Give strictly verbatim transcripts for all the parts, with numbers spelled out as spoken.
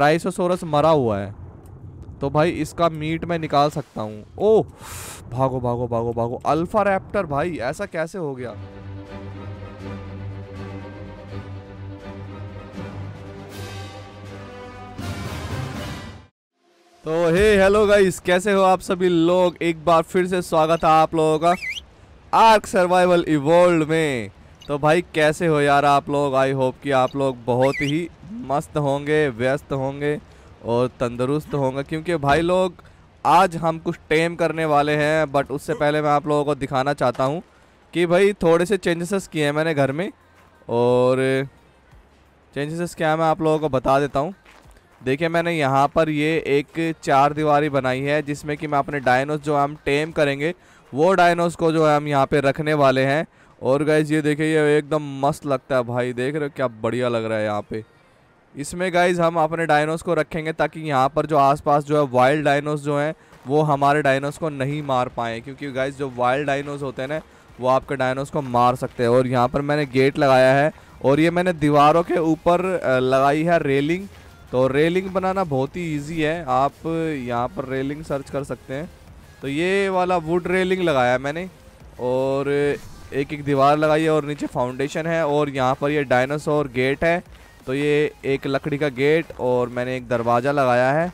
ट्राइसोसोरस मरा हुआ है, तो भाई इसका मीट मैं निकाल सकता हूँ। ओह भागो भागो भागो भागो, अल्फा रैप्टर भाई ऐसा कैसे हो गया। तो हे हेलो गाइस, कैसे हो आप सभी लोग, एक बार फिर से स्वागत है आप लोगों का आर्क सर्वाइवल इवोल्ड में। तो भाई कैसे हो यार आप लोग, आई होप कि आप लोग बहुत ही मस्त होंगे, व्यस्त होंगे और तंदुरुस्त होंगे, क्योंकि भाई लोग आज हम कुछ टेम करने वाले हैं। बट उससे पहले मैं आप लोगों को दिखाना चाहता हूं कि भाई थोड़े से चेंजेस किए हैं मैंने घर में, और चेंजेस क्या है मैं आप लोगों को बता देता हूँ। देखिए मैंने यहाँ पर ये एक चार दीवारी बनाई है जिसमें कि मैं अपने डायनोस जो हम टेम करेंगे वो डायनोस को जो है हम यहाँ पे रखने वाले हैं। और गाइज ये देखिए ये एकदम मस्त लगता है भाई, देख रहे हो क्या बढ़िया लग रहा है। यहाँ पे इसमें गाइज हम अपने डायनोस को रखेंगे ताकि यहाँ पर जो आसपास जो है वाइल्ड डायनोस जो हैं वो हमारे डायनोस को नहीं मार पाएँ, क्योंकि गाइज जो वाइल्ड डायनोस होते हैं ना वो आपके डायनोस को मार सकते हैं। और यहाँ पर मैंने गेट लगाया है और ये मैंने दीवारों के ऊपर लगाई है रेलिंग। तो रेलिंग बनाना बहुत ही इजी है, आप यहाँ पर रेलिंग सर्च कर सकते हैं। तो ये वाला वुड रेलिंग लगाया है मैंने और एक एक दीवार लगाई है और नीचे फाउंडेशन है और यहाँ पर ये डायनासोर गेट है। तो ये एक लकड़ी का गेट और मैंने एक दरवाज़ा लगाया है।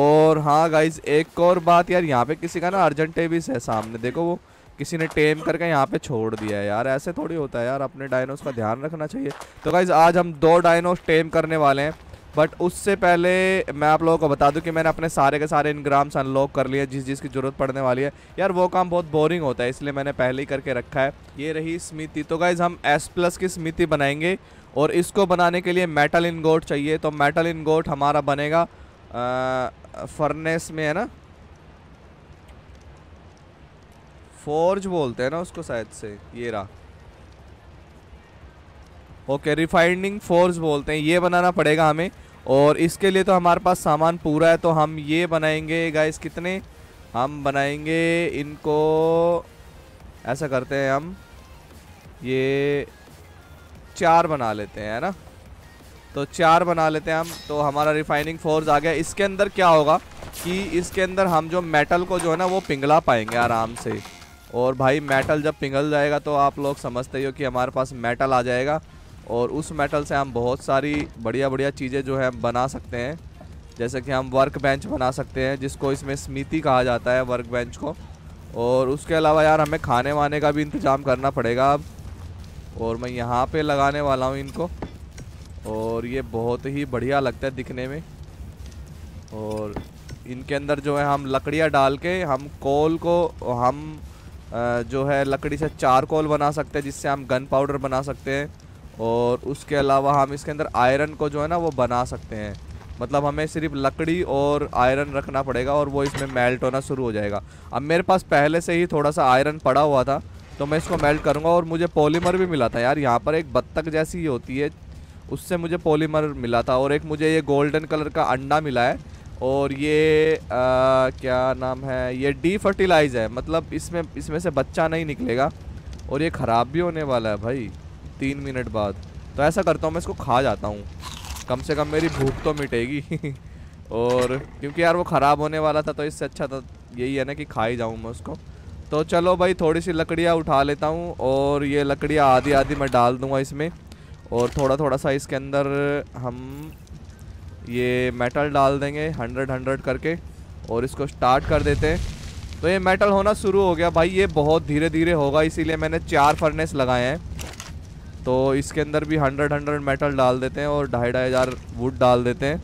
और हाँ गाइज एक और बात यार, यहाँ पे किसी का ना अर्जेंटेविस है सामने, देखो वो किसी ने टेम करके यहाँ पे छोड़ दिया है यार, ऐसे थोड़ी होता है यार, अपने डायनोस का ध्यान रखना चाहिए। तो गाइज आज हम दो डायनोस टेम करने वाले हैं, बट उससे पहले मैं आप लोगों को बता दूं कि मैंने अपने सारे के सारे इनग्राम्स अनलॉक कर लिए, जिस जिस की ज़रूरत पड़ने वाली है यार। वो काम बहुत बोरिंग होता है इसलिए मैंने पहले ही करके रखा है। ये रही स्मिति, तो गाइज हम एस प्लस की स्मिति बनाएंगे और इसको बनाने के लिए मेटल इनगोट चाहिए। तो मेटल इनगोट हमारा बनेगा फर्नेस में, है ना, फोर्ज बोलते हैं ना उसको शायद से, ये रहा ओके रिफाइनिंग फोर्स बोलते हैं, ये बनाना पड़ेगा हमें। और इसके लिए तो हमारे पास सामान पूरा है, तो हम ये बनाएंगे गाइस, कितने हम बनाएंगे इनको, ऐसा करते हैं हम ये चार बना लेते हैं, है ना, तो चार बना लेते हैं हम। तो हमारा रिफाइनिंग फोर्स आ गया। इसके अंदर क्या होगा कि इसके अंदर हम जो मेटल को जो है ना वो पिघला पाएंगे आराम से। और भाई मेटल जब पिघल जाएगा तो आप लोग समझते ही हो कि हमारे पास मेटल आ जाएगा और उस मेटल से हम बहुत सारी बढ़िया बढ़िया चीज़ें जो है बना सकते हैं, जैसे कि हम वर्क बेंच बना सकते हैं जिसको इसमें स्मिति कहा जाता है, वर्क बेंच को। और उसके अलावा यार हमें खाने वाने का भी इंतज़ाम करना पड़ेगा अब, और मैं यहाँ पे लगाने वाला हूँ इनको और ये बहुत ही बढ़िया लगता है दिखने में। और इनके अंदर जो है हम लकड़ियाँ डाल के हम कोल को हम जो है लकड़ी से चारकोल बना सकते हैं, जिससे हम गन पाउडर बना सकते हैं। और उसके अलावा हम इसके अंदर आयरन को जो है ना वो बना सकते हैं, मतलब हमें सिर्फ लकड़ी और आयरन रखना पड़ेगा और वो इसमें मेल्ट होना शुरू हो जाएगा। अब मेरे पास पहले से ही थोड़ा सा आयरन पड़ा हुआ था तो मैं इसको मेल्ट करूँगा। और मुझे पॉलीमर भी मिला था यार, यहाँ पर एक बत्तख जैसी होती है उससे मुझे पॉलीमर मिला था, और एक मुझे ये गोल्डन कलर का अंडा मिला है। और ये आ, क्या नाम है, ये डी फर्टिलाइज है, मतलब इसमें इसमें से बच्चा नहीं निकलेगा और ये ख़राब भी होने वाला है भाई तीन मिनट बाद। तो ऐसा करता हूँ मैं इसको खा जाता हूँ, कम से कम मेरी भूख तो मिटेगी और क्योंकि यार वो ख़राब होने वाला था तो इससे अच्छा तो यही है ना कि खा ही जाऊँ मैं उसको। तो चलो भाई थोड़ी सी लकड़ियाँ उठा लेता हूँ और ये लकड़ियाँ आधी आधी मैं डाल दूँगा इसमें, और थोड़ा थोड़ा सा इसके अंदर हम ये मेटल डाल देंगे हंड्रेड हंड्रेड करके और इसको स्टार्ट कर देते हैं। तो ये मेटल होना शुरू हो गया भाई, ये बहुत धीरे धीरे होगा इसीलिए मैंने चार फर्नेस लगाए हैं। तो इसके अंदर भी हंड्रेड हंड्रेड मेटल डाल देते हैं और ढाई ढाई हज़ार वुड डाल देते हैं,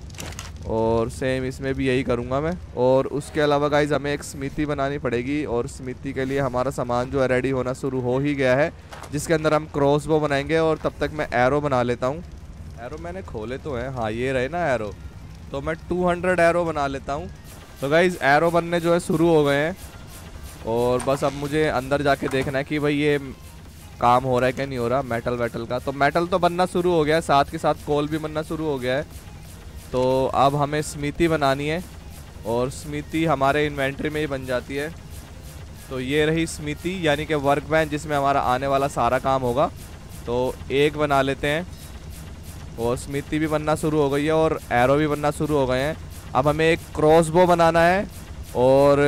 और सेम इसमें भी यही करूँगा मैं। और उसके अलावा गाइज हमें एक स्मिति बनानी पड़ेगी और स्मिति के लिए हमारा सामान जो है रेडी होना शुरू हो ही गया है, जिसके अंदर हम क्रॉसबो बनाएंगे। और तब तक मैं एरो बना लेता हूँ, एरो मैंने खोले तो हैं, हाँ ये रहे ना एरो, तो मैं दो सौ एरो बना लेता हूँ। तो गाइज़ एरो बनने जो है शुरू हो गए हैं और बस अब मुझे अंदर जाके देखना है कि भाई ये काम हो रहा है क्या नहीं हो रहा मेटल वेटल का। तो मेटल तो बनना शुरू हो गया है, साथ के साथ कोल भी बनना शुरू हो गया है। तो अब हमें स्मिति बनानी है और स्मिति हमारे इन्वेंट्री में ही बन जाती है। तो ये रही स्मिति यानी कि वर्क बेंच जिसमें हमारा आने वाला सारा काम होगा। तो एक बना लेते हैं और स्मिति भी बनना शुरू हो गई है और एरो भी बनना शुरू हो गए हैं। अब हमें एक क्रॉसबो बनाना है और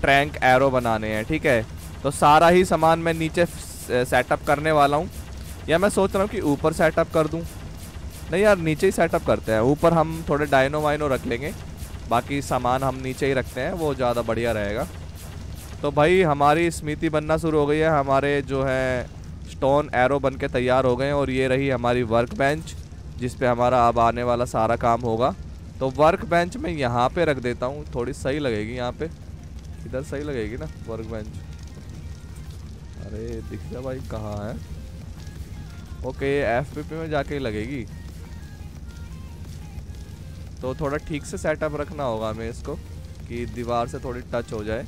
ट्रैंक एरो बनाने हैं, ठीक है। तो सारा ही सामान मैं नीचे सेटअप करने वाला हूँ, या मैं सोच रहा हूँ कि ऊपर सेटअप कर दूँ। नहीं यार, नीचे ही सेटअप करते हैं, ऊपर हम थोड़े डायनो वाइनो रख लेंगे, बाकी सामान हम नीचे ही रखते हैं, वो ज़्यादा बढ़िया रहेगा। तो भाई हमारी स्मृति बनना शुरू हो गई है, हमारे जो है स्टोन एरो बन के तैयार हो गए हैं। और ये रही हमारी वर्क बेंच जिस पे हमारा अब आने वाला सारा काम होगा। तो वर्क बेंच मैं यहाँ पे रख देता हूँ, थोड़ी सही लगेगी यहाँ पे, इधर सही लगेगी ना वर्क बेंच। अरे दिख जा भाई कहाँ है। ओके, एफ पी पी में जाके लगेगी, तो थोड़ा ठीक से सेटअप रखना होगा हमें इसको, कि दीवार से थोड़ी टच हो जाए,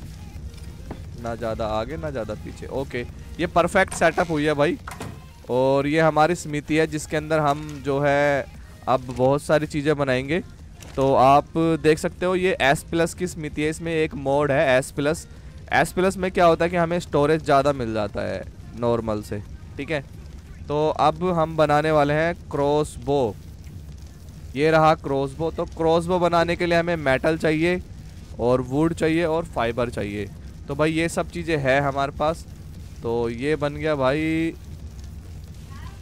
ना ज़्यादा आगे ना ज़्यादा पीछे। ओके, ये परफेक्ट सेटअप हुई है भाई। और ये हमारी समिति है जिसके अंदर हम जो है अब बहुत सारी चीज़ें बनाएंगे। तो आप देख सकते हो ये एस प्लस की समिति है, इसमें एक मोड है एस प्लस। एस प्लस में क्या होता है कि हमें स्टोरेज ज़्यादा मिल जाता है नॉर्मल से, ठीक है। तो अब हम बनाने वाले हैं क्रॉसबो। ये रहा क्रॉसबो। तो क्रॉसबो बनाने के लिए हमें मेटल चाहिए और वुड चाहिए और फाइबर चाहिए। तो भाई ये सब चीज़ें हैं हमारे पास। तो ये बन गया भाई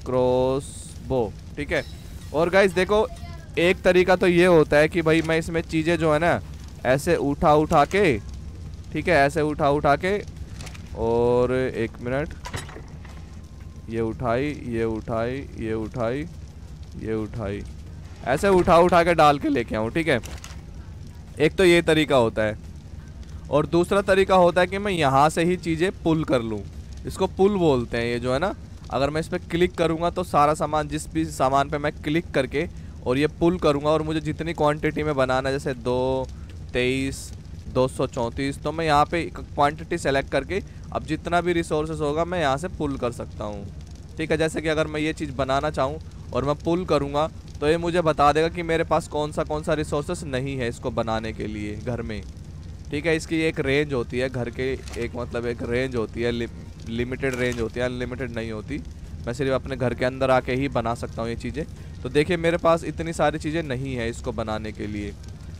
क्रॉसबो, ठीक है। और गाइस देखो, एक तरीका तो ये होता है कि भाई मैं इसमें चीज़ें जो है ना ऐसे उठा उठा के, ठीक है, ऐसे उठा उठा के, और एक मिनट, ये उठाई ये उठाई ये उठाई ये उठाई, ऐसे उठा उठा के डाल के लेके आऊँ, ठीक है। एक तो ये तरीका होता है, और दूसरा तरीका होता है कि मैं यहाँ से ही चीज़ें पुल कर लूँ। इसको पुल बोलते हैं, ये जो है ना, अगर मैं इस पर क्लिक करूँगा तो सारा सामान, जिस भी सामान पे मैं क्लिक करके और ये पुल करूँगा, और मुझे जितनी क्वांटिटी में बनाना है, जैसे दो तेईस दो सौ चौंतीस, तो मैं यहाँ पे क्वांटिटी सेलेक्ट करके अब जितना भी रिसोर्सेज होगा मैं यहाँ से पुल कर सकता हूँ, ठीक है। जैसे कि अगर मैं ये चीज़ बनाना चाहूँ और मैं पुल करूँगा तो ये मुझे बता देगा कि मेरे पास कौन सा कौन सा रिसोर्सेस नहीं है इसको बनाने के लिए घर में, ठीक है। इसकी एक रेंज होती है घर के, एक मतलब एक रेंज होती है, लि, लिमिटेड रेंज होती है, अनलिमिटेड नहीं होती। मैं सिर्फ अपने घर के अंदर आके ही बना सकता हूँ ये चीज़ें। तो देखिए मेरे पास इतनी सारी चीज़ें नहीं है इसको बनाने के लिए।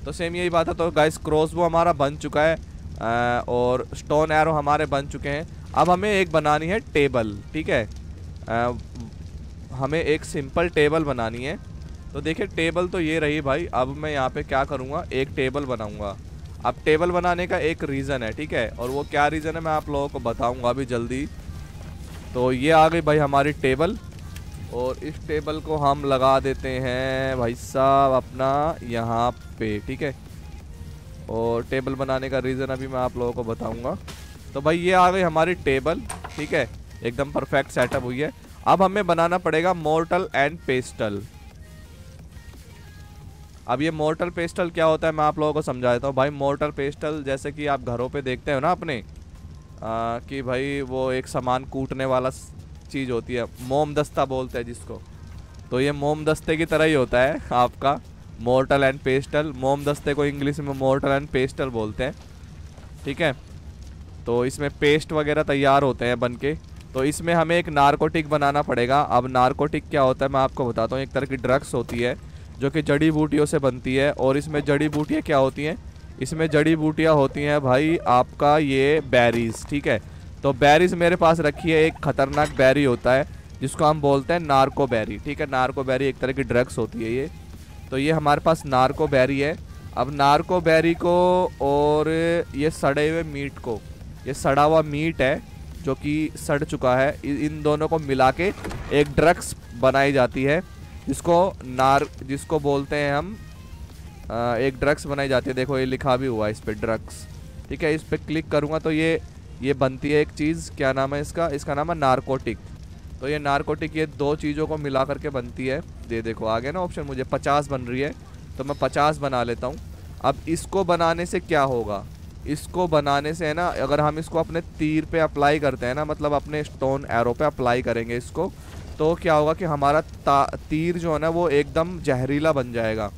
तो सेम यही बात है। तो गाइस क्रॉसबो हमारा बन चुका है आ, और स्टोन एरो हमारे बन चुके हैं। अब हमें एक बनानी है टेबल, ठीक है। आ, हमें एक सिंपल टेबल बनानी है। तो देखिए टेबल तो ये रही भाई। अब मैं यहाँ पे क्या करूँगा, एक टेबल बनाऊँगा। अब टेबल बनाने का एक रीज़न है, ठीक है, और वो क्या रीज़न है मैं आप लोगों को बताऊँगा अभी जल्दी। तो ये आ गई भाई हमारी टेबल, और इस टेबल को हम लगा देते हैं भाई साहब अपना यहाँ पे, ठीक है। और टेबल बनाने का रीज़न अभी मैं आप लोगों को बताऊँगा। तो भाई ये आ गई हमारी टेबल, ठीक है, एकदम परफेक्ट सेटअप हुई है। अब हमें बनाना पड़ेगा मोर्टल एंड पेस्टल। अब ये मोर्टल पेस्टल क्या होता है मैं आप लोगों को समझा देता हूँ भाई। मोर्टल पेस्टल जैसे कि आप घरों पे देखते हो ना अपने, आ, कि भाई वो एक सामान कूटने वाला चीज़ होती है, मोम दस्ता बोलते हैं जिसको। तो ये मोम दस्ते की तरह ही होता है आपका मोर्टल एंड पेस्टल। मोम दस्ते को इंग्लिश में मोर्टल एंड पेस्टल बोलते हैं, ठीक है। तो इसमें पेस्ट वगैरह तैयार होते हैं बन के। तो इसमें हमें एक नारकोटिक बनाना पड़ेगा। अब नारकोटिक क्या होता है मैं आपको बताता हूँ। एक तरह की ड्रग्स होती है जो कि जड़ी बूटियों से बनती है, और इसमें जड़ी बूटियाँ क्या होती हैं, इसमें जड़ी बूटियाँ होती हैं भाई आपका ये बेरीज, ठीक है। तो बेरीज मेरे पास रखी है, एक ख़तरनाक बेरी होता है जिसको हम बोलते हैं नार्को बेरी, ठीक है। नार्को बेरी एक तरह की ड्रग्स होती है ये। तो ये हमारे पास नार्को बेरी है। अब नार्को बेरी को और ये सड़े हुए मीट को, ये सड़ा हुआ मीट है जो कि सड़ चुका है, इन दोनों को मिला के एक ड्रग्स बनाई जाती है जिसको नार जिसको बोलते हैं हम आ, एक ड्रग्स बनाई जाती है। देखो ये लिखा भी हुआ है इस पर ड्रग्स, ठीक है। इस पर क्लिक करूँगा तो ये ये बनती है एक चीज़, क्या नाम है इसका, इसका नाम है नारकोटिक। तो ये नारकोटिक ये दो चीज़ों को मिला करके बनती है। ये देखो आगे ना ऑप्शन, मुझे पचास बन रही है तो मैं पचास बना लेता हूँ। अब इसको बनाने से क्या होगा, इसको बनाने से है ना, अगर हम इसको अपने तीर पर अप्लाई करते हैं ना, मतलब अपने स्टोन एरो पर अप्लाई करेंगे इसको, तो क्या होगा कि हमारा तीर जो है ना वो एकदम जहरीला बन जाएगा,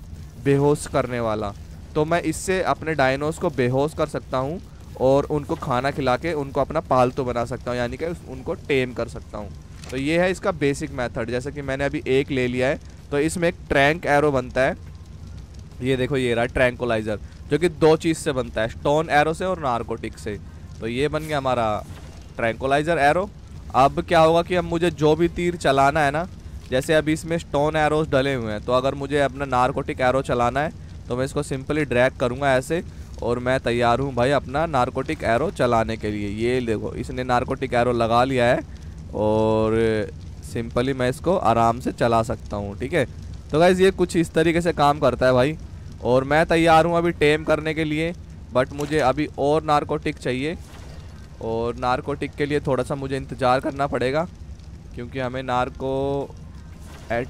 बेहोश करने वाला। तो मैं इससे अपने डायनोस को बेहोश कर सकता हूँ और उनको खाना खिला के उनको अपना पालतू बना सकता हूँ, यानी कि उनको टेम कर सकता हूँ। तो ये है इसका बेसिक मेथड। जैसे कि मैंने अभी एक ले लिया है, तो इसमें एक ट्रैंक एरो बनता है, ये देखो ये रहा ट्रैंकोलाइजर, जो कि दो चीज़ से बनता है, स्टोन एरो से और नारकोटिक से। तो ये बन गया हमारा ट्रैंकोलाइजर एरो। अब क्या होगा कि अब मुझे जो भी तीर चलाना है ना, जैसे अभी इसमें स्टोन एरोस डले हुए हैं, तो अगर मुझे अपना नारकोटिक एरो चलाना है तो मैं इसको सिंपली ड्रैग करूँगा ऐसे, और मैं तैयार हूँ भाई अपना नारकोटिक एरो चलाने के लिए। ये देखो इसने नारकोटिक एरो लगा लिया है और सिंपली मैं इसको आराम से चला सकता हूँ। ठीक है, तो गाइस ये कुछ इस तरीके से काम करता है भाई, और मैं तैयार हूँ अभी टेम करने के लिए, बट मुझे अभी और नारकोटिक चाहिए, और नारकोटिक के लिए थोड़ा सा मुझे इंतज़ार करना पड़ेगा क्योंकि हमें नारको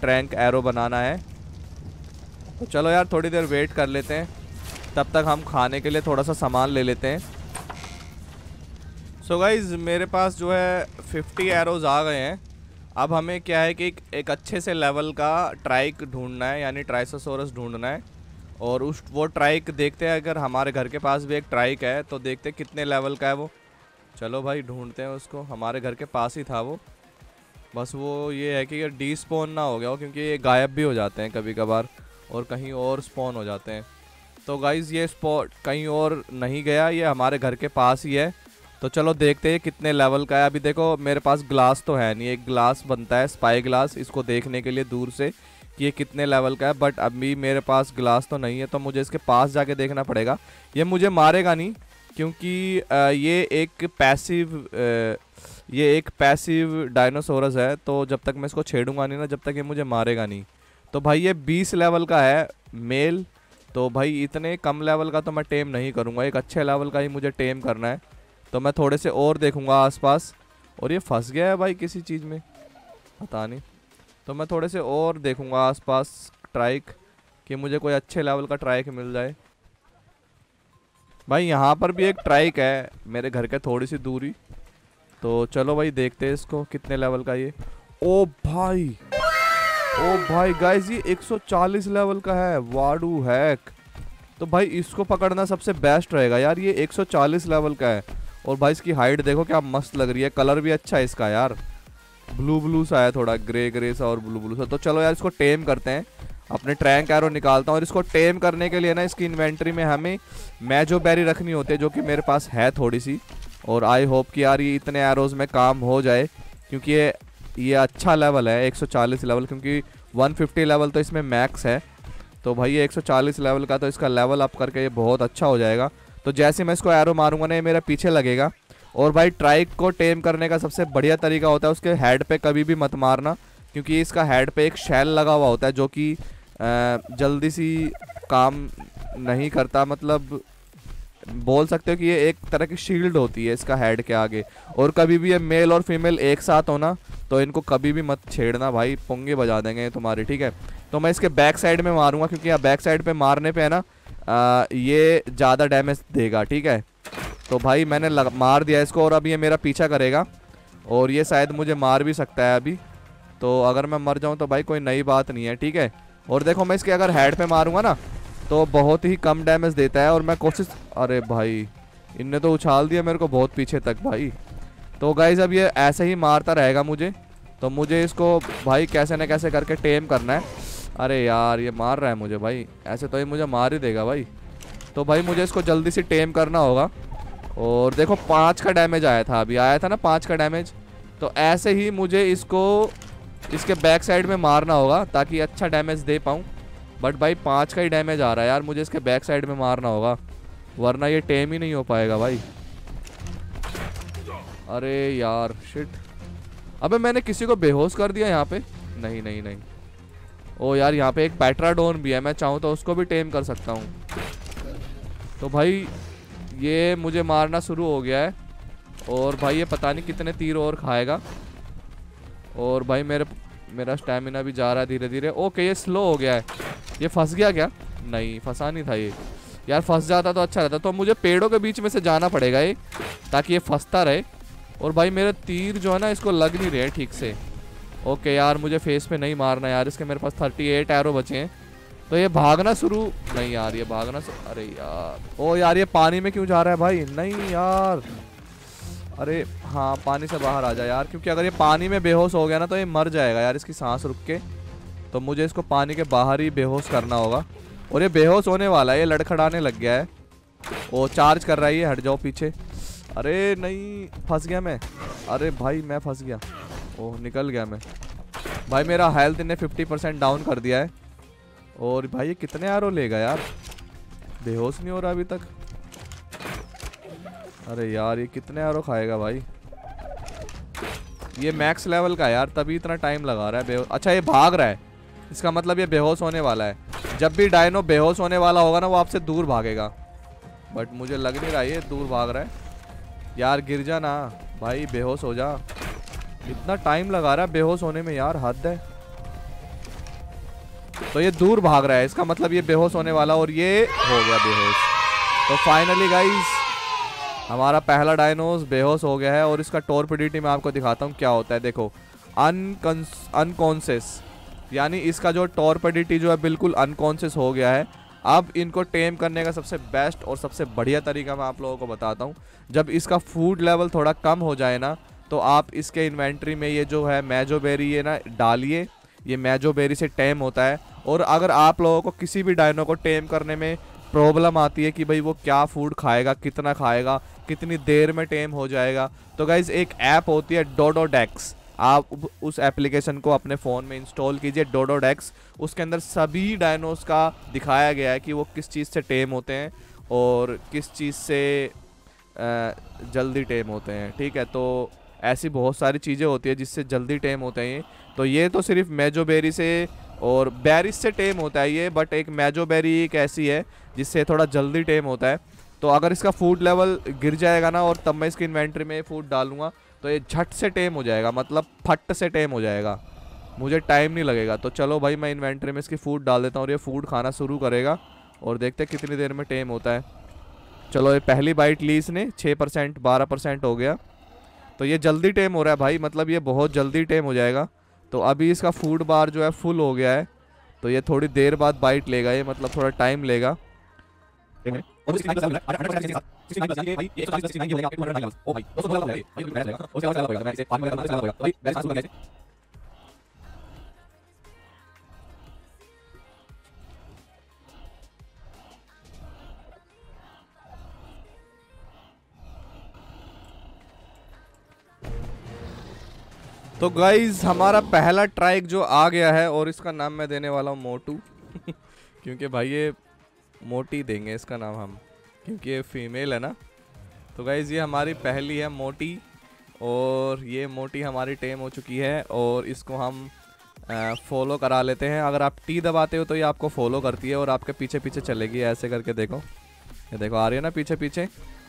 ट्रैंक एरो बनाना है। तो चलो यार थोड़ी देर वेट कर लेते हैं, तब तक हम खाने के लिए थोड़ा सा सामान ले लेते हैं। सो गाइज़ मेरे पास जो है फिफ्टी एरोज़ आ गए हैं। अब हमें क्या है कि एक अच्छे से लेवल का ट्राइक ढूंढना है, यानी ट्राइसोसोरस ढूंढना है, और उस वो ट्राइक देखते हैं, अगर हमारे घर के पास भी एक ट्राइक है तो देखते हैं कितने लेवल का है वो। चलो भाई ढूंढते हैं उसको, हमारे घर के पास ही था वो। बस वो ये है कि डी स्पॉन ना हो गया हो, क्योंकि ये गायब भी हो जाते हैं कभी कभार और कहीं और स्पॉन हो जाते हैं। तो गाइज़ ये स्पॉट कहीं और नहीं गया, ये हमारे घर के पास ही है। तो चलो देखते हैं कितने लेवल का है। अभी देखो मेरे पास ग्लास तो है नहीं, एक ग्लास बनता है स्पाई ग्लास, इसको देखने के लिए दूर से कि ये कितने लेवल का है, बट अभी मेरे पास ग्लास तो नहीं है, तो मुझे इसके पास जाके देखना पड़ेगा। ये मुझे मारेगा नहीं क्योंकि ये एक पैसिव ये एक पैसिव डायनासोरस है, तो जब तक मैं इसको छेड़ूंगा नहीं ना, जब तक ये मुझे मारेगा नहीं। तो भाई ये बीस लेवल का है मेल, तो भाई इतने कम लेवल का तो मैं टेम नहीं करूँगा, एक अच्छे लेवल का ही मुझे टेम करना है। तो मैं थोड़े से और देखूंगा आसपास, और ये फंस गया है भाई किसी चीज़ में, पता नहीं। तो मैं थोड़े से और देखूंगा आसपास ट्राइक, कि मुझे कोई अच्छे लेवल का ट्राइक मिल जाए। भाई यहाँ पर भी एक ट्राइक है मेरे घर के थोड़ी सी दूरी, तो चलो भाई देखते हैं इसको कितने लेवल का ये। ओ भाई ओ भाई गाइस ये एक सौ चालीस लेवल का है, वाडू हैक। तो भाई इसको पकड़ना सबसे बेस्ट रहेगा यार, ये एक सौ चालीस लेवल का है, और भाई इसकी हाइट देखो क्या मस्त लग रही है, कलर भी अच्छा है इसका यार, ब्लू ब्लू सा है, थोड़ा ग्रे ग्रे सा और ब्लू ब्लू सा। तो चलो यार इसको टेम करते हैं, अपने ट्रैंक एरो निकालता हूँ, और इसको टेम करने के लिए ना इसकी इन्वेंट्री में हमें मैजो बेरी रखनी होती है, जो कि मेरे पास है थोड़ी सी, और आई होप कि यार ये इतने एरोज़ में काम हो जाए, क्योंकि ये ये अच्छा लेवल है एक सौ चालीस लेवल, क्योंकि एक सौ पचास लेवल तो इसमें मैक्स है। तो भाई ये एक सौ चालीस लेवल का, तो इसका लेवल अप करके ये बहुत अच्छा हो जाएगा। तो जैसे मैं इसको एरो मारूंगा ना ये मेरा पीछे लगेगा, और भाई ट्राइक को टेम करने का सबसे बढ़िया तरीका होता है उसके हेड पे कभी भी मत मारना, क्योंकि इसका हेड पे एक शैल लगा हुआ होता है जो कि जल्दी सी काम नहीं करता, मतलब बोल सकते हो कि ये एक तरह की शील्ड होती है इसका हेड के आगे। और कभी भी ये मेल और फीमेल एक साथ होना, तो इनको कभी भी मत छेड़ना भाई, पंगे बजा देंगे तुम्हारे। ठीक है, तो मैं इसके बैक साइड में मारूंगा, क्योंकि यहाँ बैक साइड पे मारने पे है ना आ, ये ज़्यादा डैमेज देगा। ठीक है, तो भाई मैंने लग, मार दिया इसको, और अब ये मेरा पीछा करेगा, और ये शायद मुझे मार भी सकता है अभी, तो अगर मैं मर जाऊँ तो भाई कोई नई बात नहीं है। ठीक है, और देखो मैं इसके अगर हेड पे मारूंगा ना तो बहुत ही कम डैमेज देता है, और मैं कोशिश, अरे भाई इनने तो उछाल दिया मेरे को बहुत पीछे तक भाई। तो गाइज अब ये ऐसे ही मारता रहेगा मुझे, तो मुझे इसको भाई कैसे न कैसे करके टेम करना है। अरे यार ये मार रहा है मुझे भाई, ऐसे तो ये मुझे मार ही देगा भाई। तो भाई मुझे इसको जल्दी से टेम करना होगा, और देखो पाँच का डैमेज आया था, अभी आया था ना पाँच का डैमेज। तो ऐसे ही मुझे इसको इसके बैक साइड में मारना होगा ताकि अच्छा डैमेज दे पाऊँ, बट भाई पाँच का ही डैमेज आ रहा है यार, मुझे इसके बैक साइड में मारना होगा वरना ये टेम ही नहीं हो पाएगा भाई। अरे यार शिट, अबे मैंने किसी को बेहोश कर दिया यहाँ पे, नहीं नहीं नहीं। ओ यार यहाँ पे एक पैट्राडोन भी है, मैं चाहूँ तो उसको भी टेम कर सकता हूँ। तो भाई ये मुझे मारना शुरू हो गया है, और भाई ये पता नहीं कितने तीर और खाएगा, और भाई मेरे मेरा स्टैमिना भी जा रहा है धीरे धीरे। ओके ये स्लो हो गया है, ये फंस गया क्या? नहीं फंसा नहीं था ये, यार फंस जाता तो अच्छा रहता। तो मुझे पेड़ों के बीच में से जाना पड़ेगा ये, ताकि ये फंसता रहे, और भाई मेरे तीर जो है ना इसको लग नहीं रहे ठीक से। ओके यार मुझे फेस पे नहीं मारना यार, इसके मेरे पास अड़तीस एरो बचे हैं। तो ये भागना शुरू, नहीं यार ये भागना, अरे यार ओ यार ये पानी में क्यों जा रहा है भाई? नहीं यार, अरे हाँ पानी से बाहर आ जा यार, क्योंकि अगर ये पानी में बेहोश हो गया ना तो ये मर जाएगा यार इसकी सांस रुक के। तो मुझे इसको पानी के बाहर ही बेहोश करना होगा। और ये बेहोश होने वाला है, ये लड़खड़ाने लग गया है। वो चार्ज कर रहा है, ये हट जाओ पीछे। अरे नहीं, फंस गया मैं। अरे भाई मैं फंस गया। ओह निकल गया मैं। भाई मेरा हेल्थ ने फिफ्टी परसेंट डाउन कर दिया है। और भाई ये कितने आरो लेगा यार, बेहोश नहीं हो रहा अभी तक। अरे यार ये कितने आरो खाएगा भाई। ये मैक्स लेवल का यार, तभी इतना टाइम लगा रहा है बेहोश। अच्छा ये भाग रहा है, इसका मतलब ये बेहोश होने वाला है। जब भी डायनो बेहोश होने वाला होगा ना, वो आपसे दूर भागेगा। बट मुझे लग नहीं रहा ये दूर भाग रहा है। यार गिर जा ना भाई, बेहोश हो जा। इतना टाइम लगा रहा है बेहोश होने में यार, हद है। तो ये दूर भाग रहा है, इसका मतलब ये बेहोश होने वाला, और ये हो गया बेहोश। तो फाइनली गाइज हमारा पहला डायनोस बेहोश हो गया है। और इसका टॉर्पिडिटी मैं आपको दिखाता हूँ क्या होता है। देखो अनकॉन्स अनकॉन्शियस, यानी इसका जो टॉर्पिडिटी जो है बिल्कुल अनकॉन्शियस हो गया है। अब इनको टेम करने का सबसे बेस्ट और सबसे बढ़िया तरीका मैं आप लोगों को बताता हूँ। जब इसका फूड लेवल थोड़ा कम हो जाए ना, तो आप इसके इन्वेंट्री में ये जो है मैजो बेरी ये ना डालिए। ये मैजो बेरी से टेम होता है। और अगर आप लोगों को किसी भी डायनो को टेम करने में प्रॉब्लम आती है कि भाई वो क्या फूड खाएगा, कितना खाएगा, कितनी देर में टेम हो जाएगा, तो गाइज एक ऐप होती है डोडोडेक्स। आप उस एप्लीकेशन को अपने फ़ोन में इंस्टॉल कीजिए, डोडोडेक्स। उसके अंदर सभी डायनोस का दिखाया गया है कि वो किस चीज़ से टेम होते हैं और किस चीज़ से जल्दी टेम होते हैं। ठीक है, तो ऐसी बहुत सारी चीज़ें होती है जिससे जल्दी टेम होते हैं ये। तो ये तो सिर्फ मैजो बेरी से और बेरिस से टेम होता है ये, बट एक मैजो बेरी एक ऐसी है जिससे थोड़ा जल्दी टेम होता है। तो अगर इसका फूड लेवल गिर जाएगा ना, और तब मैं इसकी इन्वेंट्री में फूड डालूंगा, तो ये झट से टेम हो जाएगा, मतलब फट से टेम हो जाएगा, मुझे टाइम नहीं लगेगा। तो चलो भाई मैं इन्वेंट्री में इसकी फूड डाल देता हूँ और ये फूड खाना शुरू करेगा। और देखते हैं कितनी देर में टेम होता है। चलो ये पहली बाइट ली इसने, छः परसेंट बारह परसेंट हो गया। तो ये जल्दी टेम हो रहा है भाई, मतलब ये बहुत जल्दी टेम हो जाएगा। तो अभी इसका फूड बार जो है फुल हो गया है, तो ये थोड़ी देर बाद बाइट लेगा, ये मतलब थोड़ा टाइम लेगा। तो गाइज़ हमारा पहला ट्राइक जो आ गया है, और इसका नाम मैं देने वाला हूँ मोटू क्योंकि भाई ये मोटी देंगे इसका नाम हम, क्योंकि ये फीमेल है ना। तो गाइज़ ये हमारी पहली है मोटी, और ये मोटी हमारी टेम हो चुकी है। और इसको हम आ, फॉलो करा लेते हैं। अगर आप टी दबाते हो तो ये आपको फॉलो करती है और आपके पीछे पीछे चलेगी, ऐसे करके देखो, ये देखो आ रही है ना पीछे पीछे।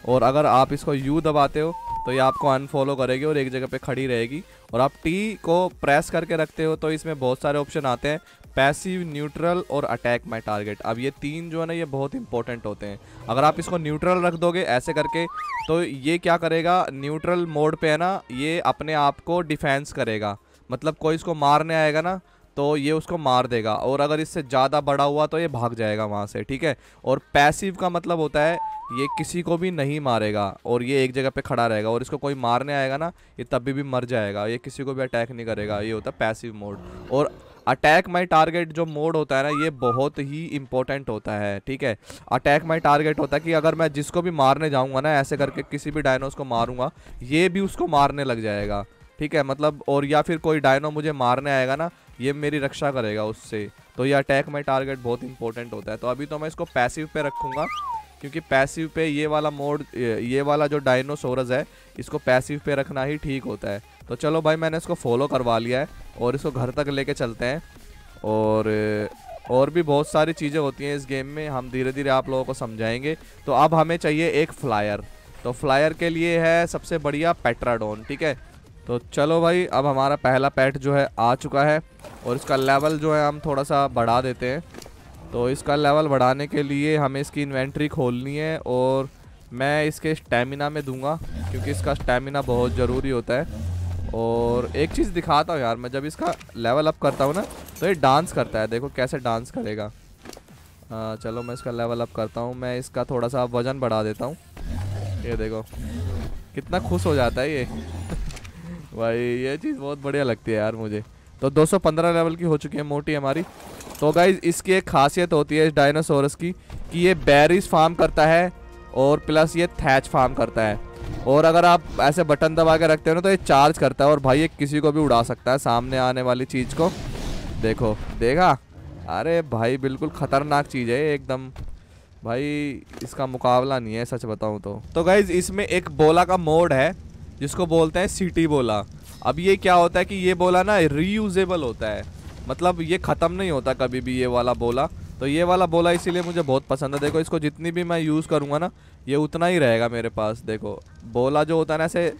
और अगर आप इसको यू दबाते हो तो ये आपको अनफॉलो करेगी और एक जगह पे खड़ी रहेगी। और आप टी को प्रेस करके रखते हो तो इसमें बहुत सारे ऑप्शन आते हैं, पैसिव, न्यूट्रल और अटैक माय टारगेट। अब ये तीन जो है ना, ये बहुत इंपॉर्टेंट होते हैं। अगर आप इसको न्यूट्रल रख दोगे ऐसे करके, तो ये क्या करेगा, न्यूट्रल मोड पे है ना, ये अपने आप को डिफेंस करेगा। मतलब कोई इसको मारने आएगा ना, तो ये उसको मार देगा। और अगर इससे ज़्यादा बड़ा हुआ तो ये भाग जाएगा वहाँ से। ठीक है, और पैसिव का मतलब होता है ये किसी को भी नहीं मारेगा और ये एक जगह पे खड़ा रहेगा। और इसको कोई मारने आएगा ना, ये तब भी, भी मर जाएगा, ये किसी को भी अटैक नहीं करेगा। ये होता है पैसिव मोड। और अटैक माय टारगेट जो मोड होता है ना, ये बहुत ही इंपॉर्टेंट होता है। ठीक है, अटैक माय टारगेट होता है कि अगर मैं जिसको भी मारने जाऊँगा ना, ऐसे करके किसी भी डायनोस को मारूंगा, ये भी उसको मारने लग जाएगा। ठीक है, मतलब और या फिर कोई डायनो मुझे मारने आएगा ना, ये मेरी रक्षा करेगा उससे। तो ये अटैक माय टारगेट बहुत इंपॉर्टेंट होता है। तो अभी तो मैं इसको पैसिव पे रखूँगा, क्योंकि पैसिव पे ये वाला मोड, ये वाला जो डायनोसोरस है, इसको पैसिव पे रखना ही ठीक होता है। तो चलो भाई मैंने इसको फॉलो करवा लिया है और इसको घर तक लेके चलते हैं। और और भी बहुत सारी चीज़ें होती हैं इस गेम में, हम धीरे धीरे आप लोगों को समझाएंगे। तो अब हमें चाहिए एक फ्लायर, तो फ्लायर के लिए है सबसे बढ़िया पेट्राडोन। ठीक है, तो चलो भाई अब हमारा पहला पेट जो है आ चुका है। और इसका लेवल जो है हम थोड़ा सा बढ़ा देते हैं। तो इसका लेवल बढ़ाने के लिए हमें इसकी इन्वेंट्री खोलनी है, और मैं इसके स्टैमिना में दूंगा क्योंकि इसका स्टैमिना बहुत ज़रूरी होता है। और एक चीज़ दिखाता हूँ यार, मैं जब इसका लेवल अप करता हूँ ना, तो ये डांस करता है, देखो कैसे डांस करेगा। आ, चलो मैं इसका लेवल अप करता हूँ, मैं इसका थोड़ा सा वज़न बढ़ा देता हूँ। ये देखो कितना खुश हो जाता है ये भाई, ये चीज़ बहुत बढ़िया लगती है यार मुझे। तो दो सौ पंद्रह लेवल की हो चुकी है मोटी हमारी। तो गाइज इसकी एक खासियत होती है इस डायनासोरस की कि ये बेरीज फार्म करता है और प्लस ये थैच फार्म करता है, और अगर आप ऐसे बटन दबा के रखते हो ना तो ये चार्ज करता है, और भाई ये किसी को भी उड़ा सकता है सामने आने वाली चीज़ को। देखो देखा, अरे भाई बिल्कुल ख़तरनाक चीज़ है एकदम, भाई इसका मुकाबला नहीं है सच बताऊं तो। तो गाइज़ इसमें एक बोला का मोड है जिसको बोलते हैं सिटी बोला। अब ये क्या होता है कि ये बोला ना रीयूजेबल होता है, मतलब ये ख़त्म नहीं होता कभी भी ये वाला बोला। तो ये वाला बोला इसीलिए मुझे बहुत पसंद है। देखो इसको जितनी भी मैं यूज़ करूँगा ना ये उतना ही रहेगा मेरे पास। देखो बोला जो होता है ना ऐसे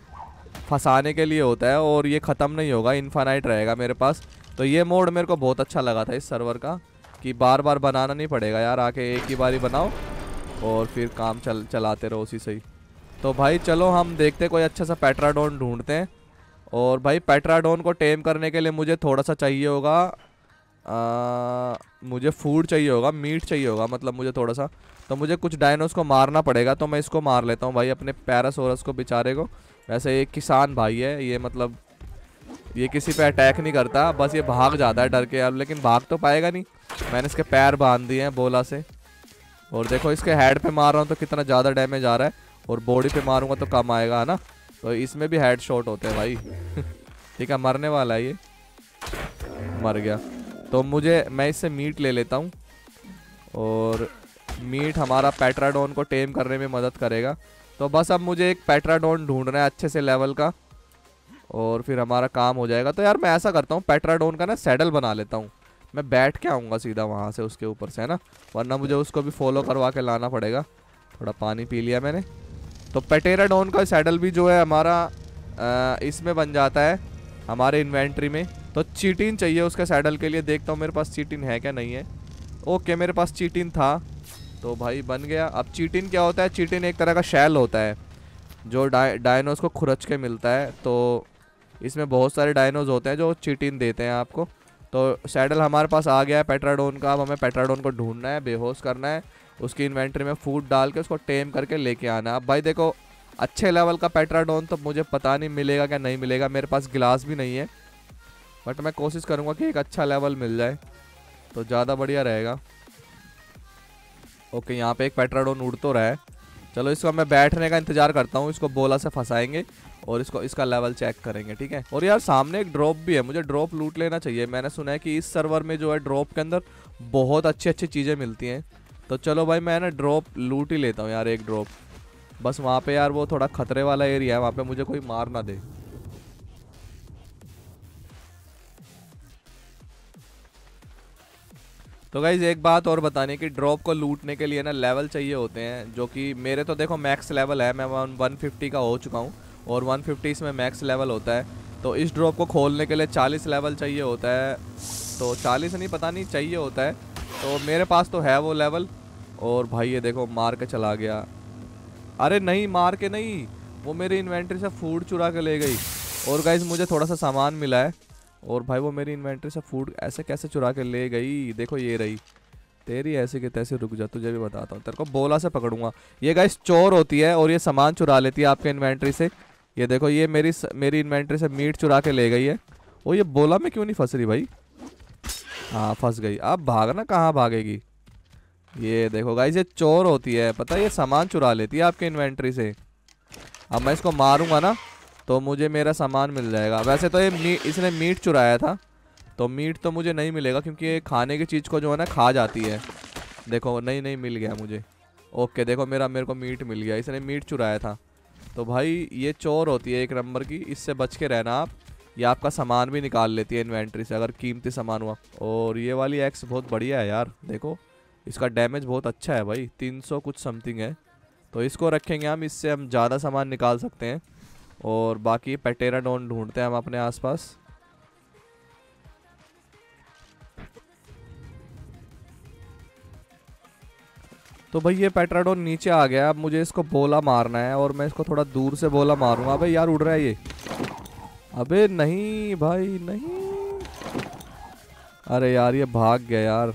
फंसाने के लिए होता है, और ये ख़त्म नहीं होगा, इन्फानाइट रहेगा मेरे पास। तो ये मोड मेरे को बहुत अच्छा लगा था इस सर्वर का कि बार बार बनाना नहीं पड़ेगा यार, आके एक ही बार ही बनाओ और फिर काम चल चलाते रहो उसी से ही। तो भाई चलो हम देखते कोई अच्छा सा पैट्राडोन ढूंढते हैं। और भाई पैट्राडोन को टेम करने के लिए मुझे थोड़ा सा चाहिए होगा, आ, मुझे फूड चाहिए होगा, मीट चाहिए होगा, मतलब मुझे थोड़ा सा। तो मुझे कुछ डायनोस को मारना पड़ेगा, तो मैं इसको मार लेता हूँ भाई अपने पैरासोरस को बेचारे को। वैसे ये किसान भाई है, ये मतलब ये किसी पे अटैक नहीं करता, बस ये भाग जाता है डर के अब, लेकिन भाग तो पाएगा नहीं। मैंने इसके पैर बांध दिए हैं बोला से, और देखो इसके हेड पे मार रहा हूँ तो कितना ज़्यादा डैमेज आ रहा है, और बॉडी पे मारूंगा तो कम आएगा, है ना। तो इसमें भी हेड शॉट होते हैं भाई। ठीक है, मरने वाला है ये, मर गया। तो मुझे मैं इससे मीट ले लेता हूँ, और मीट हमारा पैट्राडोन को टेम करने में मदद करेगा। तो बस अब मुझे एक पैट्राडोन ढूंढना है अच्छे से लेवल का, और फिर हमारा काम हो जाएगा। तो यार मैं ऐसा करता हूँ, पैट्राडोन का ना सैडल बना लेता हूँ, मैं बैठ के आऊँगा सीधा वहाँ से उसके ऊपर से, है ना, वरना मुझे उसको भी फॉलो करवा के लाना पड़ेगा। थोड़ा पानी पी लिया मैंने। तो पैटेराडोन का सैडल भी जो है हमारा इसमें बन जाता है हमारे इन्वेंट्री में। तो चीटिन चाहिए उसके सैडल के लिए, देखता हूँ मेरे पास चीटिन है क्या नहीं है। ओके मेरे पास चीटिन था, तो भाई बन गया। अब चीटिन क्या होता है, चीटिन एक तरह का शैल होता है जो डाय डायनोस को खुरच के मिलता है। तो इसमें बहुत सारे डायनोस होते हैं जो चीटिन देते हैं आपको। तो सैडल हमारे पास आ गया है पैट्राडोन का। अब हमें पैट्राडोन को ढूंढना है, बेहोश करना है, उसकी इन्वेंट्री में फूड डाल के उसको टेम करके लेके आना है। अब भाई देखो अच्छे लेवल का पैट्राडोन तो मुझे पता नहीं मिलेगा क्या नहीं मिलेगा, मेरे पास गिलास भी नहीं है, बट मैं कोशिश करूँगा कि एक अच्छा लेवल मिल जाए तो ज़्यादा बढ़िया रहेगा। ओके यहाँ पे एक पैट्राडोन उड़ तो रहा है, चलो इसको मैं बैठने का इंतज़ार करता हूँ। इसको बोला से फंसाएंगे और इसको इसका लेवल चेक करेंगे, ठीक है। और यार सामने एक ड्रॉप भी है, मुझे ड्रॉप लूट लेना चाहिए। मैंने सुना है कि इस सर्वर में जो है ड्रॉप के अंदर बहुत अच्छी अच्छी चीज़ें मिलती हैं। तो चलो भाई मैं ना ड्रॉप लूट ही लेता हूँ यार, एक ड्रॉप बस। वहाँ पर यार वो थोड़ा खतरे वाला एरिया है, वहाँ पर मुझे कोई मार ना दे। तो गाइज़ एक बात और बताने कि ड्रॉप को लूटने के लिए ना लेवल चाहिए होते हैं, जो कि मेरे तो देखो मैक्स लेवल है, मैं वन फिफ्टी का हो चुका हूँ और वन फिफ्टी इसमें मैक्स लेवल होता है। तो इस ड्रॉप को खोलने के लिए चालीस लेवल चाहिए होता है, तो चालीस नहीं पता नहीं चाहिए होता है। तो मेरे पास तो है वो लेवल। और भाई ये देखो मार के चला गया, अरे नहीं मार के नहीं, वो मेरी इन्वेंट्री से फूड चुरा के ले गई। और गाइज़ मुझे थोड़ा सा सामान मिला है, और भाई वो मेरी इन्वेंट्री से फूड ऐसे कैसे चुरा के ले गई। देखो ये रही तेरी, ऐसे के तैसे रुक जा, तुझे भी बताता हूँ, तेरे को बोला से पकड़ूंगा। ये गाइस चोर होती है और ये सामान चुरा लेती है आपके इन्वेंट्री से। ये देखो ये मेरी मेरी इन्वेंट्री से मीट चुरा के ले गई है। वो ये बोला में क्यों नहीं फंस रही भाई? हाँ फंस गई, अब भागना कहाँ भागेगी। ये देखो गाइस ये चोर होती है, पता है ये सामान चुरा लेती है आपके इन्वेंट्री से। अब मैं इसको मारूँगा ना तो मुझे मेरा सामान मिल जाएगा। वैसे तो ये मी, इसने मीट चुराया था, तो मीट तो मुझे नहीं मिलेगा क्योंकि ये खाने की चीज़ को जो है ना खा जाती है। देखो नहीं नहीं मिल गया मुझे। ओके देखो मेरा मेरे को मीट मिल गया, इसने मीट चुराया था। तो भाई ये चोर होती है एक नंबर की, इससे बच के रहना आप। ये आपका सामान भी निकाल लेती है इन्वेंट्री से अगर कीमती सामान हुआ। और ये वाली एक्स बहुत बढ़िया है यार, देखो इसका डैमेज बहुत अच्छा है भाई, तीन सौ कुछ समथिंग है। तो इसको रखेंगे हम, इससे हम ज़्यादा सामान निकाल सकते हैं। और बाकी पैटेराडोन ढूंढते हैं हम अपने आसपास। तो भाई ये पैटेराडोन नीचे आ गया, अब मुझे इसको बोला मारना है और मैं इसको थोड़ा दूर से बोला मारूंगा। अबे यार उड़ रहा है ये, अबे नहीं भाई नहीं, अरे यार ये भाग गया यार।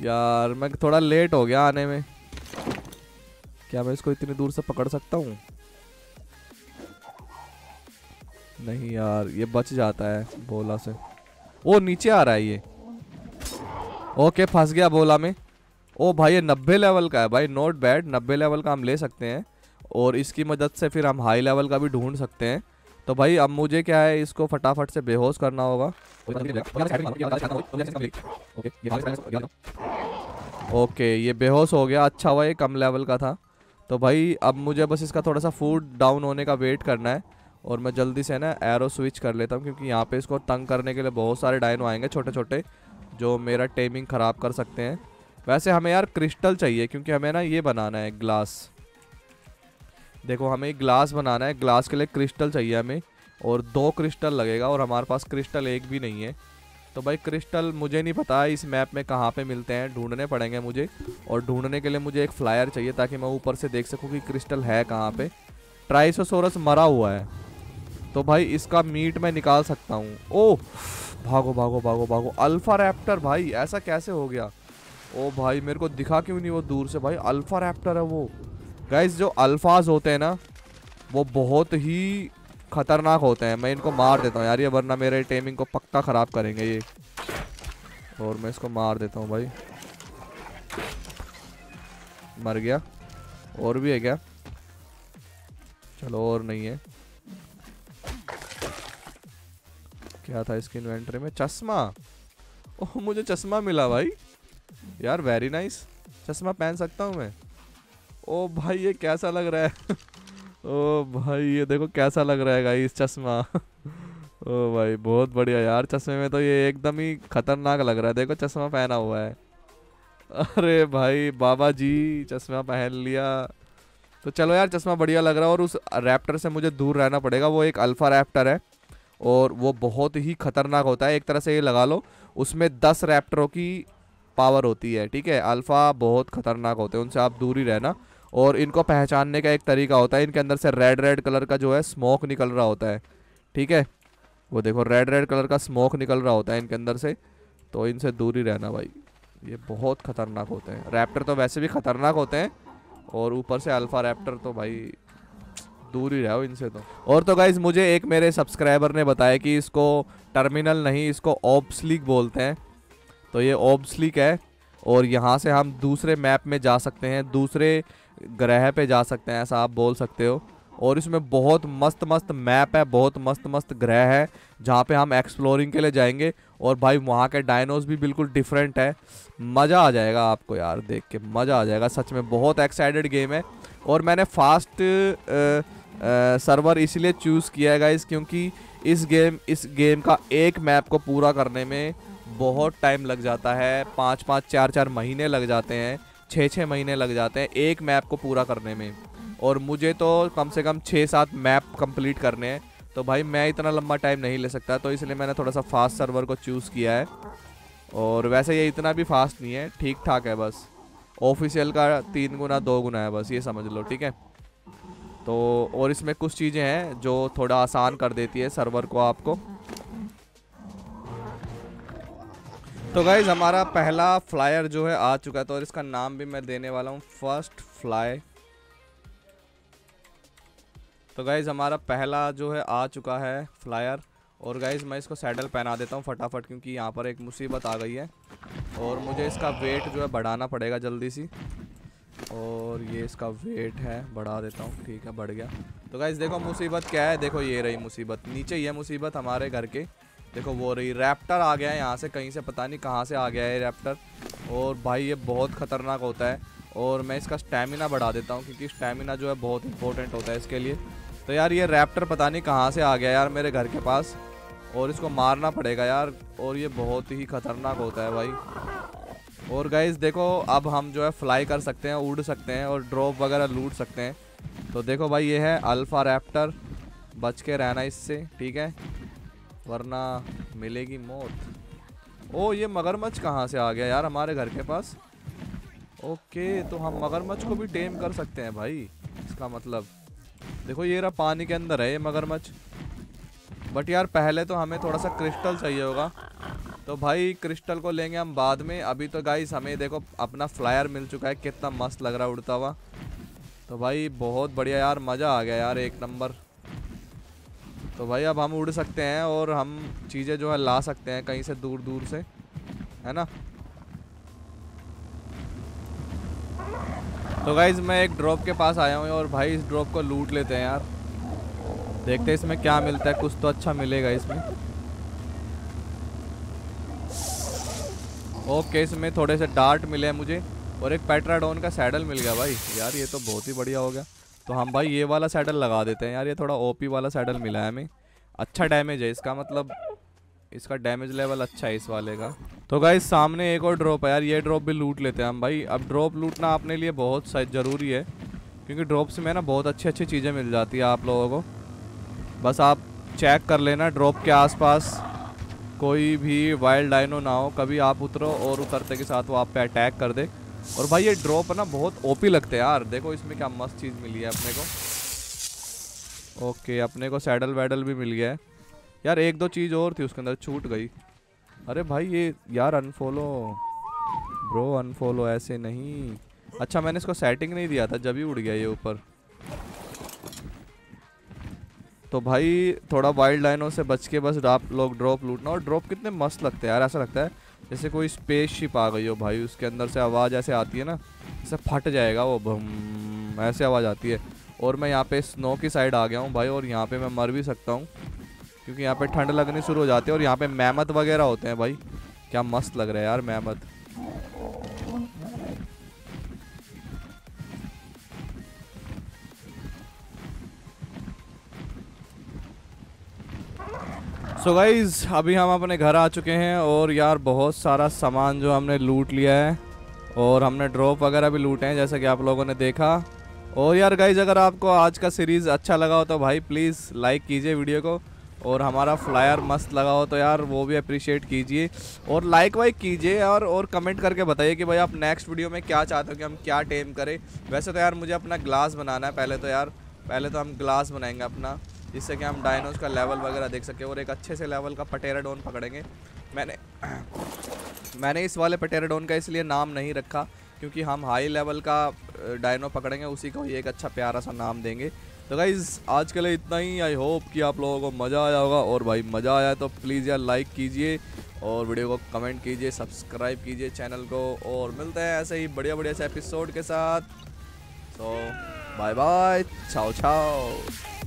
यार मैं थोड़ा लेट हो गया आने में। क्या मैं इसको इतनी दूर से पकड़ सकता हूँ? नहीं यार, ये बच जाता है बोला से। ओ नीचे आ रहा है ये। ओके फंस गया बोला में। ओ भाई ये नब्बे लेवल का है भाई, नॉट बैड। नब्बे लेवल का हम ले सकते हैं और इसकी मदद से फिर हम हाई लेवल का भी ढूंढ सकते हैं। तो भाई अब मुझे क्या है, इसको फटाफट से बेहोश करना होगा। ओके ये बेहोश हो गया, अच्छा हुआ ये कम लेवल का था। तो भाई अब मुझे बस इसका थोड़ा सा फूड डाउन होने का वेट करना है और मैं जल्दी से ना एरो स्विच कर लेता हूँ, क्योंकि यहाँ पे इसको तंग करने के लिए बहुत सारे डायनो आएंगे छोटे छोटे जो मेरा टेमिंग ख़राब कर सकते हैं। वैसे हमें यार क्रिस्टल चाहिए क्योंकि हमें ना ये बनाना है ग्लास। देखो हमें ग्लास बनाना है, ग्लास के लिए क्रिस्टल चाहिए हमें और दो क्रिस्टल लगेगा और हमारे पास क्रिस्टल एक भी नहीं है। तो भाई क्रिस्टल मुझे नहीं पता इस मैप में कहाँ पे मिलते हैं, ढूंढने पड़ेंगे मुझे। और ढूंढने के लिए मुझे एक फ्लायर चाहिए ताकि मैं ऊपर से देख सकूँ कि क्रिस्टल है कहाँ पे। ट्राइसोसोरस मरा हुआ है तो भाई इसका मीट मैं निकाल सकता हूँ। ओह भागो भागो भागो भागो। अल्फ़ा रैप्टर भाई ऐसा कैसे हो गया? ओ भाई मेरे को दिखा क्यों नहीं वो दूर से? भाई अल्फ़ा रैप्टर है वो। गाइस जो अल्फाज होते हैं ना वो बहुत ही ख़तरनाक होते हैं। मैं इनको मार देता हूँ यार ये, वरना मेरे टेमिंग को पक्का ख़राब करेंगे ये। और मैं इसको मार देता हूँ भाई, मर गया। और भी है क्या? चलो और नहीं है। क्या था इसकी इन्वेंटरी में? चश्मा। ओह मुझे चश्मा मिला भाई, यार वेरी नाइस। चश्मा पहन सकता हूँ मैं। ओ भाई ये कैसा लग रहा है? ओ भाई ये देखो कैसा लग रहा है गाइस चश्मा। ओ भाई बहुत बढ़िया यार, चश्मे में तो ये एकदम ही खतरनाक लग रहा है। देखो चश्मा पहना हुआ है। अरे भाई बाबा जी चश्मा पहन लिया। तो चलो यार चश्मा बढ़िया लग रहा है और उस रैप्टर से मुझे दूर रहना पड़ेगा। वो एक अल्फ़ा रैप्टर है और वो बहुत ही ख़तरनाक होता है। एक तरह से ये लगा लो उसमें दस रैप्टरों की पावर होती है, ठीक है। अल्फ़ा बहुत ख़तरनाक होते हैं, उनसे आप दूर ही रहना। और इनको पहचानने का एक तरीका होता है, इनके अंदर से रेड रेड कलर का जो है स्मोक निकल रहा होता है, ठीक है। वो देखो रेड रेड कलर का स्मोक निकल रहा होता है इनके अंदर से, तो इनसे दूर ही रहना भाई। ये बहुत ख़तरनाक होते हैं। रैप्टर तो वैसे भी ख़तरनाक होते हैं और ऊपर से अल्फ़ा रैप्टर, तो भाई दूर ही रहो इनसे तो। और तो गाइज़ मुझे एक मेरे सब्सक्राइबर ने बताया कि इसको टर्मिनल नहीं, इसको ऑब्सलीक बोलते हैं। तो ये ऑब्सलीक है और यहाँ से हम दूसरे मैप में जा सकते हैं, दूसरे ग्रह पे जा सकते हैं, ऐसा आप बोल सकते हो। और इसमें बहुत मस्त मस्त मैप है, बहुत मस्त मस्त ग्रह है जहाँ पे हम एक्सप्लोरिंग के लिए जाएंगे। और भाई वहाँ के डायनोस भी बिल्कुल डिफरेंट है। मज़ा आ जाएगा आपको यार, देख के मज़ा आ जाएगा सच में। बहुत एक्साइटेड गेम है और मैंने फास्ट सर्वर इसलिए चूज़ किया है गाइस क्योंकि इस गेम इस गेम का एक मैप को पूरा करने में बहुत टाइम लग जाता है। पाँच पाँच चार चार महीने लग जाते हैं, छः छः महीने लग जाते हैं एक मैप को पूरा करने में। और मुझे तो कम से कम छः सात मैप कंप्लीट करने हैं, तो भाई मैं इतना लंबा टाइम नहीं ले सकता। तो इसलिए मैंने थोड़ा सा फास्ट सर्वर को चूज़ किया है। और वैसे ये इतना भी फास्ट नहीं है, ठीक ठाक है बस। ऑफिशियल का तीन गुना दो गुना है बस, ये समझ लो, ठीक है। तो और इसमें कुछ चीज़ें हैं जो थोड़ा आसान कर देती है सर्वर को आपको। तो गाइज हमारा पहला फ्लायर जो है आ चुका है, तो और इसका नाम भी मैं देने वाला हूँ फर्स्ट फ्लाई। तो गाइज हमारा पहला जो है आ चुका है फ्लायर। और गाइज मैं इसको सैडल पहना देता हूँ फटाफट क्योंकि यहाँ पर एक मुसीबत आ गई है और मुझे इसका वेट जो है बढ़ाना पड़ेगा जल्दी सी। और ये इसका वेट है, बढ़ा देता हूँ, ठीक है बढ़ गया। तो गाइज देखो मुसीबत क्या है, देखो ये रही मुसीबत, नीचे ये मुसीबत हमारे घर के, देखो वो रही। रैप्टर आ गया है यहाँ से कहीं से, पता नहीं कहाँ से आ गया है रैप्टर। और भाई ये बहुत ख़तरनाक होता है और मैं इसका स्टैमिना बढ़ा देता हूँ क्योंकि स्टैमिना जो है बहुत इंपॉर्टेंट होता है इसके लिए। तो यार ये रैप्टर पता नहीं कहाँ से आ गया यार मेरे घर के पास और इसको मारना पड़ेगा यार। और ये बहुत ही ख़तरनाक होता है भाई। और गाइस देखो अब हम जो है फ्लाई कर सकते हैं, उड़ सकते हैं और ड्रॉप वगैरह लूट सकते हैं। तो देखो भाई ये है अल्फ़ा रैप्टर, बच के रहना इससे, ठीक है, वरना मिलेगी मौत। ओ ये मगरमच्छ कहाँ से आ गया यार हमारे घर के पास? ओके तो हम मगरमच्छ को भी टेम कर सकते हैं भाई, इसका मतलब। देखो ये रहा, पानी के अंदर है ये मगरमच्छ। बट यार पहले तो हमें थोड़ा सा क्रिस्टल चाहिए होगा, तो भाई क्रिस्टल को लेंगे हम बाद में। अभी तो गाइस हमें देखो अपना फ्लायर मिल चुका है, कितना मस्त लग रहा है उड़ता हुआ। तो भाई बहुत बढ़िया यार, मज़ा आ गया यार, एक नंबर। तो भाई अब हम उड़ सकते हैं और हम चीज़ें जो है ला सकते हैं कहीं से दूर दूर से, है ना। तो गाइज़ मैं एक ड्रॉप के पास आया हूँ और भाई इस ड्रॉप को लूट लेते हैं यार, देखते हैं इसमें क्या मिलता है, कुछ तो अच्छा मिलेगा इसमें। ओके, इसमें थोड़े से डार्ट मिले हैं मुझे और एक पैट्राडोन का सैडल मिल गया भाई। यार ये तो बहुत ही बढ़िया हो गया, तो हम भाई ये वाला सैडल लगा देते हैं यार। ये थोड़ा ओपी वाला सैडल मिला है हमें, अच्छा डैमेज है इसका, मतलब इसका डैमेज लेवल अच्छा है इस वाले का। तो गाइस सामने एक और ड्रॉप है यार, ये ड्रॉप भी लूट लेते हैं हम भाई। अब ड्रॉप लूटना अपने लिए बहुत ज़रूरी है क्योंकि ड्रॉप से में ना बहुत अच्छी अच्छी चीज़ें मिल जाती है आप लोगों को। बस आप चेक कर लेना ड्रॉप के आसपास कोई भी वाइल्ड डायनो ना हो, कभी आप उतरो और उतरते के साथ वो आप पे अटैक कर दे। और भाई ये ड्रॉप ना बहुत ओपी लगते हैं यार, देखो इसमें क्या मस्त चीज़ मिली है अपने को। ओके, अपने को सैडल वैडल भी मिल गया है यार, एक दो चीज़ और थी उसके अंदर छूट गई। अरे भाई ये यार अनफॉलो ब्रो, अनफॉलो ऐसे नहीं। अच्छा मैंने इसको सेटिंग नहीं दिया था, जब ही उड़ गया ये ऊपर। तो भाई थोड़ा वाइल्ड लाइनों से बच के बस आप लोग ड्रॉप लूटना। और ड्रॉप कितने मस्त लगते हैं यार, ऐसा लगता है जैसे कोई स्पेसशिप आ गई हो भाई, उसके अंदर से आवाज़ ऐसे आती है ना, जैसे फट जाएगा वो, बम ऐसे आवाज़ आती है। और मैं यहाँ पे स्नो की साइड आ गया हूँ भाई, और यहाँ पे मैं मर भी सकता हूँ क्योंकि यहाँ पे ठंड लगनी शुरू हो जाती है। और यहाँ पे मैमथ वगैरह होते हैं भाई, क्या मस्त लग रहा है यार मैमथ। सो गाइज़ अभी हम अपने घर आ चुके हैं और यार बहुत सारा सामान जो हमने लूट लिया है और हमने ड्रॉप वगैरह भी लूटे हैं जैसा कि आप लोगों ने देखा। और यार गाइज़ अगर आपको आज का सीरीज़ अच्छा लगा हो तो भाई प्लीज़ लाइक कीजिए वीडियो को, और हमारा फ्लायर मस्त लगा हो तो यार वो भी अप्रिशिएट कीजिए और लाइक वाइक कीजिए। और और कमेंट करके बताइए कि भाई आप नेक्स्ट वीडियो में क्या चाहते हो कि हम क्या टेम करें। वैसे तो यार मुझे अपना ग्लास बनाना है पहले, तो यार पहले तो हम ग्लास बनाएंगे अपना, जिससे कि हम डायनोज का लेवल वगैरह देख सकें। और एक अच्छे से लेवल का पटेराडोन पकड़ेंगे। मैंने मैंने इस वाले पटेराडोन का इसलिए नाम नहीं रखा क्योंकि हम हाई लेवल का डायनो पकड़ेंगे, उसी को ही एक अच्छा प्यारा सा नाम देंगे। तो गाइज़ आज के लिए इतना ही, आई होप कि आप लोगों को मज़ा आया होगा। और भाई मज़ा आया तो प्लीज़ यार लाइक कीजिए और वीडियो को कमेंट कीजिए, सब्सक्राइब कीजिए चैनल को, और मिलते हैं ऐसे ही बढ़िया बढ़िया से एपिसोड के साथ। तो बाय बाय, चाओ चाओ।